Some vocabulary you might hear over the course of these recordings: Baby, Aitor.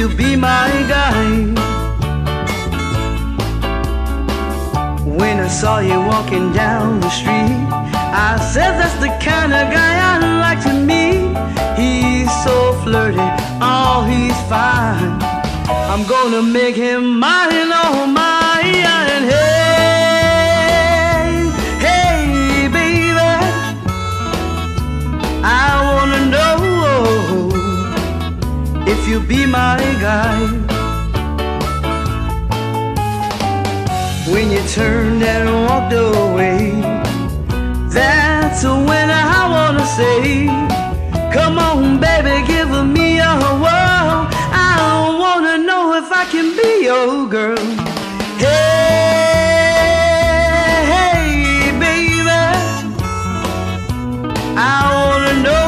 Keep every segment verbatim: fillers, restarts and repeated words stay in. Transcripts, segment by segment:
you be my guy. When I saw you walking down the street, I said that's the kind of guy I'd like to meet. He's so flirty, oh he's fine, I'm gonna make him mine, oh mine. Hey, hey baby, I wanna know if you'll be my guy. When you turned and walked away, that's when I wanna say, come on baby, give me a whirl, I wanna know if I can be your girl. Hey, hey baby, I wanna know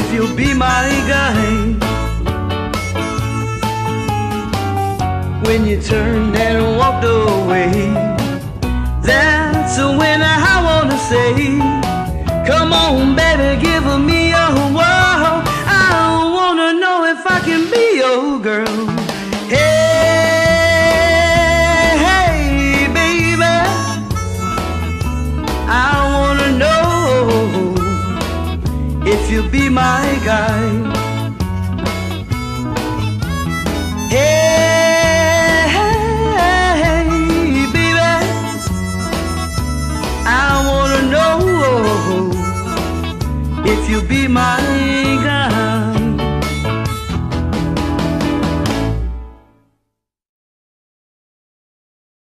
if you'll be my guy. When you turned and walked away, that's when I wanna say, come on baby, give me a whirl, I wanna know if I can be your girl. Hey, hey baby, I wanna know if you'll be my guy. Hey, if you be my guy.